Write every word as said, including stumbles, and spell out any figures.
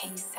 case.